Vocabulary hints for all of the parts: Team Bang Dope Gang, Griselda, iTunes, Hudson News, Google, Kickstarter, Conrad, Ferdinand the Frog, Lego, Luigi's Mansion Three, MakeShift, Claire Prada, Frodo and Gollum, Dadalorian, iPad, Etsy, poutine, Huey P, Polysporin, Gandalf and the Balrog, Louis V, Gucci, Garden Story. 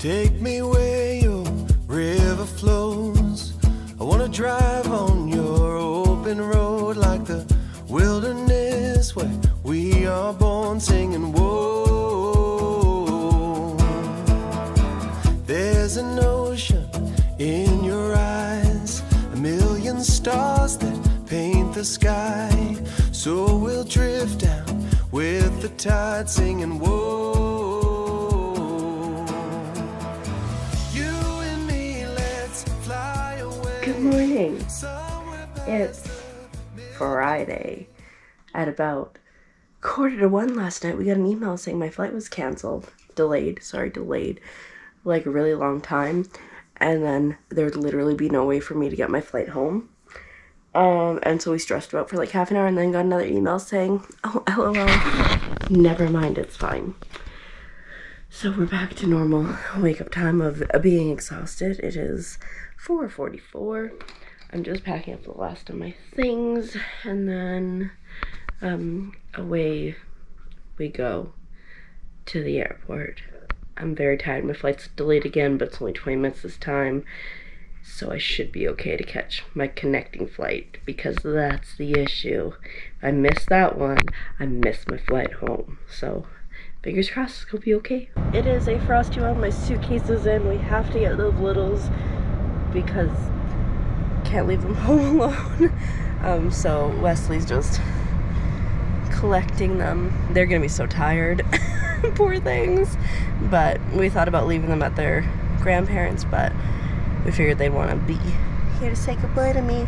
Take me where your river flows. I want to drive on your open road like the wilderness where we are born, singing whoa. There's an ocean in your eyes, a million stars that paint the sky. So we'll drift down with the tide, singing whoa. Good morning. It's Friday at about 1:45 last night. We got an email saying my flight was canceled. Delayed. Like a really long time. And then there would literally be no way for me to get my flight home. And so we stressed about for like half an hour and then got another email saying, oh, LOL. Never mind, it's fine. So we're back to normal wake-up time of being exhausted. It is 4:44. I'm just packing up the last of my things, and then away we go to the airport. I'm very tired. My flight's delayed again, but it's only 20 minutes this time, so I should be okay to catch my connecting flight, because that's the issue. If I miss that one, I miss my flight home. So fingers crossed, it's gonna be okay. It is a frosty one. My suitcase is in. We have to get those littles because can't leave them home alone. So Wesley's just collecting them. They're gonna be so tired, poor things. But we thought about leaving them at their grandparents', but we figured they'd want to be here to say goodbye to me.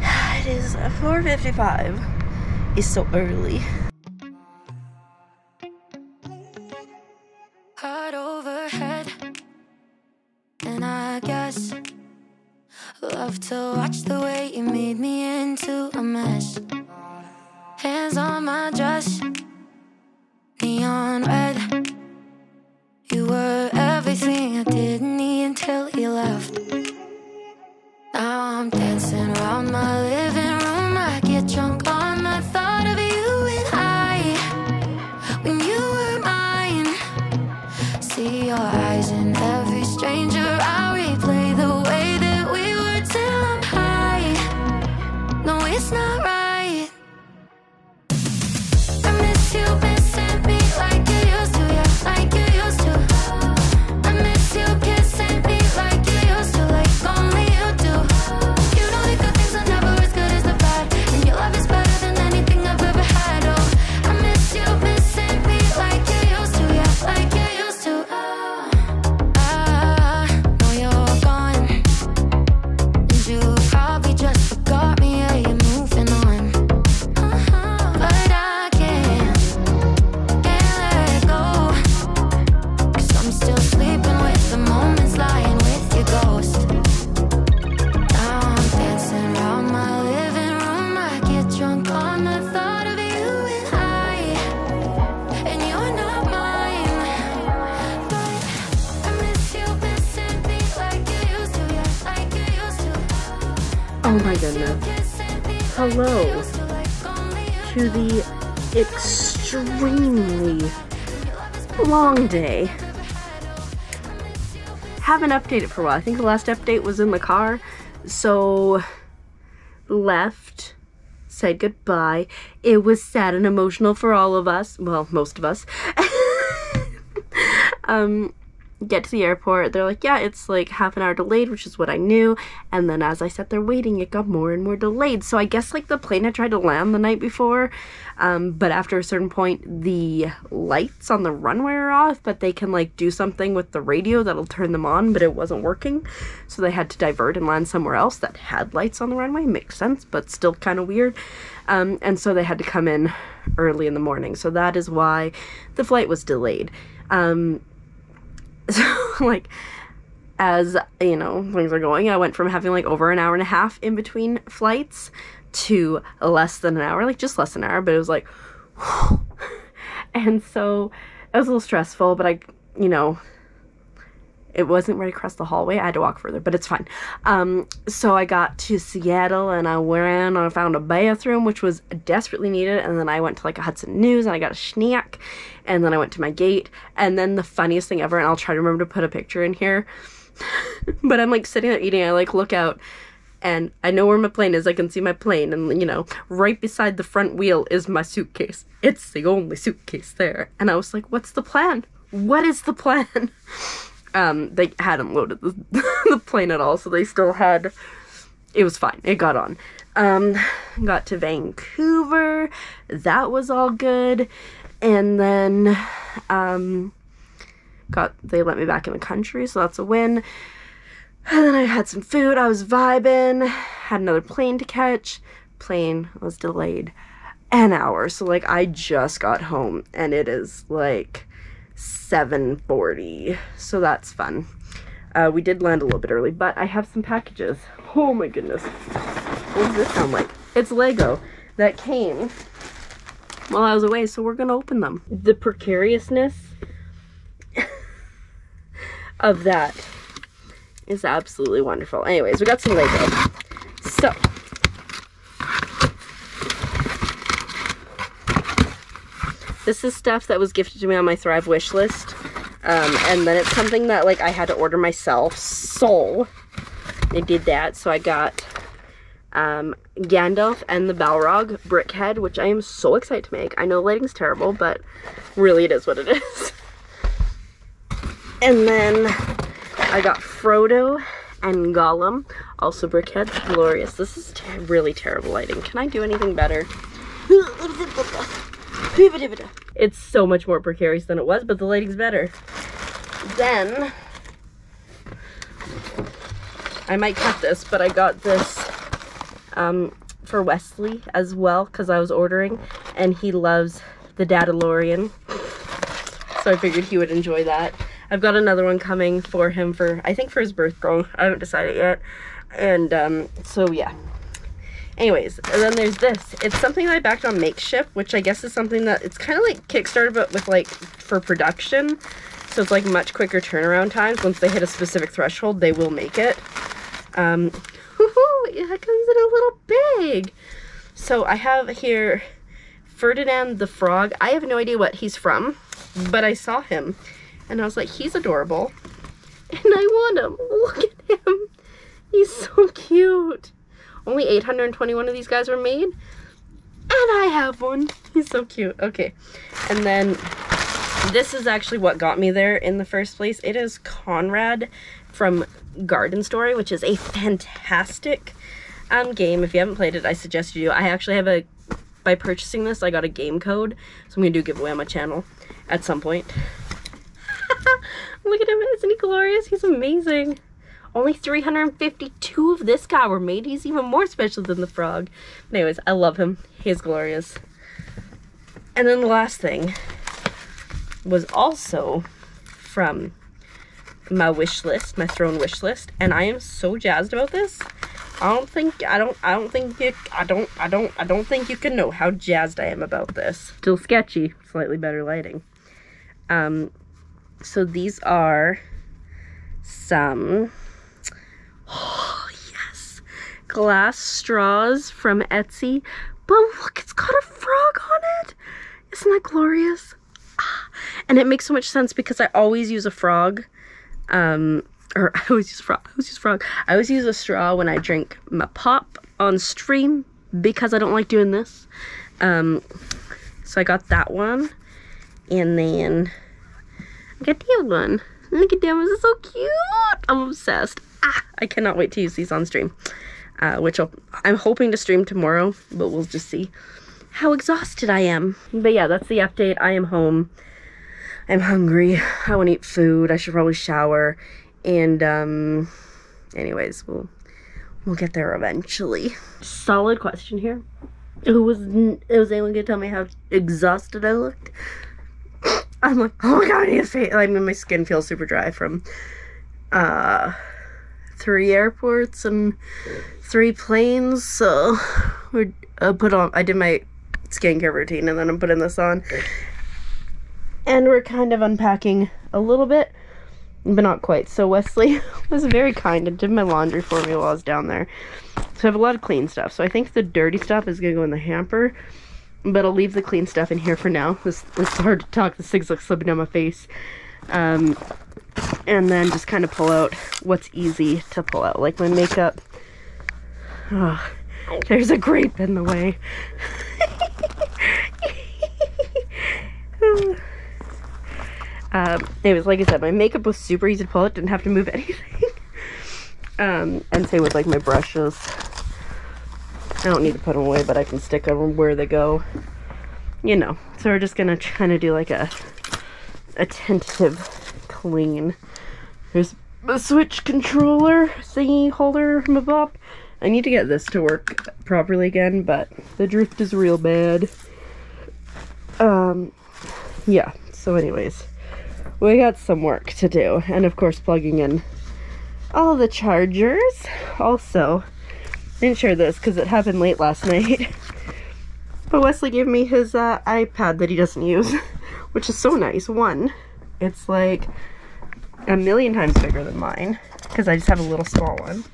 It is 4:55. It's so early. Love to watch the way you made me into a mess. Hands on my dress, neon red. You were everything I didn't need until you left. Now I'm dancing around my living room. I get drunk on the thought of you and I. When you were mine, see your eyes in every stranger. I replay the way that it's not right. I miss you missing me like you used to, yeah, like you used to. I miss you kissing me like you used to, like only you do. You know the good things are never as good as the bad, and your love is better than anything I've ever had. Oh, I miss you missing me like you used to, yeah, like you used to. I know you're gone, and you probably just forgot me. Yeah, oh my goodness. Hello to the extremely long day. Haven't updated for a while. I think the last update was in the car. So left, said goodbye. It was sad and emotional for all of us. Well, most of us. Get to the airport, they're like, yeah, it's like half an hour delayed, which is what I knew, and then as I sat there waiting, it got more and more delayed. So I guess like the plane had tried to land the night before, but after a certain point the lights on the runway are off, but they can like do something with the radio that'll turn them on, but it wasn't working, so they had to divert and land somewhere else that had lights on the runway. Makes sense, but still kind of weird. And so they had to come in early in the morning, so that is why the flight was delayed. So, like, as, you know, things are going, I went from having, like, over an hour and a half in between flights to less than an hour, like, just less than an hour, but it was, like, whew. And so, it was a little stressful, but I, you know, It wasn't right across the hallway. I had to walk further, but it's fine. So I got to Seattle, and I went and I found a bathroom, which was desperately needed, and then I went to like a Hudson News, and I got a snack, and then I went to my gate, and then the funniest thing ever, and I'll try to remember to put a picture in here, but I'm like sitting there eating, I like look out, and I know where my plane is. I can see my plane, and you know, right beside the front wheel is my suitcase. It's the only suitcase there, and I was like, what's the plan? What is the plan? They hadn't loaded the plane at all, so they still had, it was fine, it got on. Got to Vancouver, that was all good, and then, they let me back in the country, so that's a win. And then I had some food, I was vibing, had another plane to catch, plane was delayed an hour, so like, I just got home, and it is like 7:40, so that's fun. We did land a little bit early, but I have some packages. Oh my goodness, what does this sound like? It's Lego that came while I was away, so we're gonna open them. The precariousness of that is absolutely wonderful. Anyways, we got some Lego. So this is stuff that was gifted to me on my Thrive wish list, and then it's something that like I had to order myself, so I did that. So I got Gandalf and the Balrog Brickhead, which I am so excited to make. I know lighting's terrible, but really it is what it is. And then I got Frodo and Gollum, also Brickhead, glorious. This is really terrible lighting. Can I do anything better? It's so much more precarious than it was, but the lighting's better. Then, I might cut this, but I got this for Wesley as well, because I was ordering, and he loves the Dadalorian, so I figured he would enjoy that. I've got another one coming for him for, I think for his birthday, I haven't decided yet, and so yeah. Anyways, and then there's this. It's something that I backed on MakeShift, which I guess is something that, it's kind of like Kickstarter, but with like, for production. So it's like much quicker turnaround times. Once they hit a specific threshold, they will make it. Woohoo! It comes in a little big! So I have here Ferdinand the Frog. I have no idea what he's from, but I saw him. And I was like, he's adorable. And I want him. Look at him. He's so cute. Only 821 of these guys were made, and I have one. He's so cute. Okay, and then this is actually what got me there in the first place. It is Conrad from Garden Story, which is a fantastic game. If you haven't played it, I suggest you do. I actually have a, by purchasing this, I got a game code, so I'm going to do a giveaway on my channel at some point. Look at him. Isn't he glorious? He's amazing. Only 352 of this guy were made. He's even more special than the frog. But anyways, I love him. He's glorious. And then the last thing was also from my wish list, my throne wish list, and I am so jazzed about this. I don't think you can know how jazzed I am about this. Still sketchy, slightly better lighting. So these are some. Oh, yes. Glass straws from Etsy. But look, it's got a frog on it. Isn't that glorious? Ah, and it makes so much sense because I always use a frog. I always use a straw when I drink my pop on stream because I don't like doing this. So I got that one. And then I got the other one. Look at them, this is so cute. I'm obsessed. I cannot wait to use these on stream, which I'm hoping to stream tomorrow, but we'll just see how exhausted I am. But yeah, that's the update. I am home. I'm hungry. I want to eat food. I should probably shower. And anyways, we'll get there eventually. Solid question here. Was anyone gonna tell me how exhausted I looked? I'm like, oh my god, I need a face. I mean, my skin feels super dry from 3 airports and 3 planes, so I did my skincare routine and then I'm putting this on, and we're kind of unpacking a little bit. but not quite. So Wesley was very kind and did my laundry for me while I was down there. So I have a lot of clean stuff. So I think the dirty stuff is going to go in the hamper, but I'll leave the clean stuff in here for now. It's hard to talk. This thing's like slipping down my face. And then just kind of pull out what's easy to pull out. Like my makeup. Oh, there's a grape in the way. It was, like I said, my makeup was super easy to pull out. Didn't have to move anything. And same with, like, my brushes. I don't need to put them away, but I can stick them where they go. You know. So we're just going to kind of do, like, a tentative clean. There's a Switch controller thingy holder. Mabop. I need to get this to work properly again, but the drift is real bad. Yeah. So anyways, we got some work to do, and of course plugging in all the chargers. Also, I didn't share this because it happened late last night, but Wesley gave me his iPad that he doesn't use, which is so nice. One, it's like a million times bigger than mine because I just have a little small one.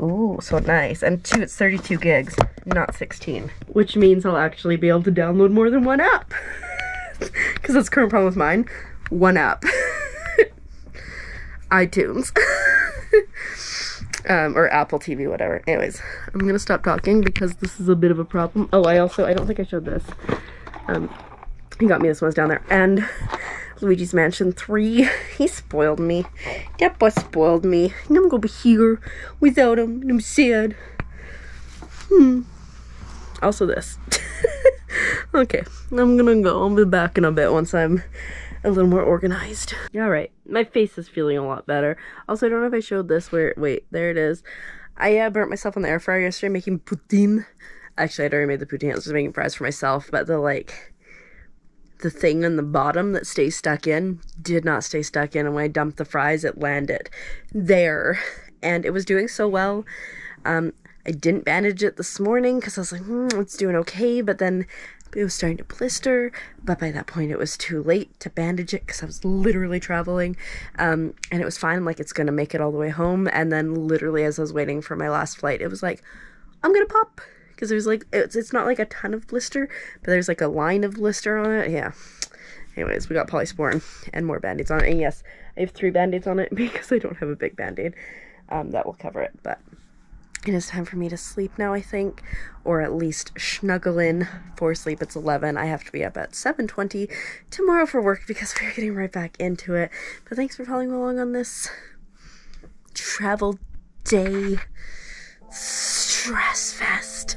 Ooh, so nice. And two, it's 32 gigs, not 16, which means I'll actually be able to download more than one app because that's the current problem with mine. One app. iTunes. Or Apple TV, whatever. Anyways, I'm gonna stop talking because this is a bit of a problem. Oh, I don't think I showed this. He got me this when I was down there. And Luigi's Mansion 3. He spoiled me. That boy spoiled me. And I'm gonna be here without him. And I'm sad. Also this. Okay, I'm gonna go. I'll be back in a bit once I'm a little more organized. Alright, my face is feeling a lot better. Also, I don't know if I showed this where, wait, there it is. I burnt myself on the air fryer yesterday making poutine. Actually, I'd already made the poutine, I was just making fries for myself, but the, like, the thing on the bottom that stays stuck in did not stay stuck in, and when I dumped the fries, it landed there. And it was doing so well. I didn't bandage it this morning because I was like, it's doing okay, but then it was starting to blister, but by that point it was too late to bandage it because I was literally traveling, and it was fine. I'm like, it's gonna make it all the way home, and then literally as I was waiting for my last flight, it was like, I'm gonna pop, because it was like, it's not like a ton of blister, but there's like a line of blister on it, yeah. Anyways, we got polysporin and more band-aids on it, and yes, I have 3 band-aids on it because I don't have a big band-aid, that will cover it, but... It is time for me to sleep now, I think, or at least snuggle in for sleep. It's 11. I have to be up at 7:20 tomorrow for work because we're getting right back into it. But thanks for following along on this travel day stress fest.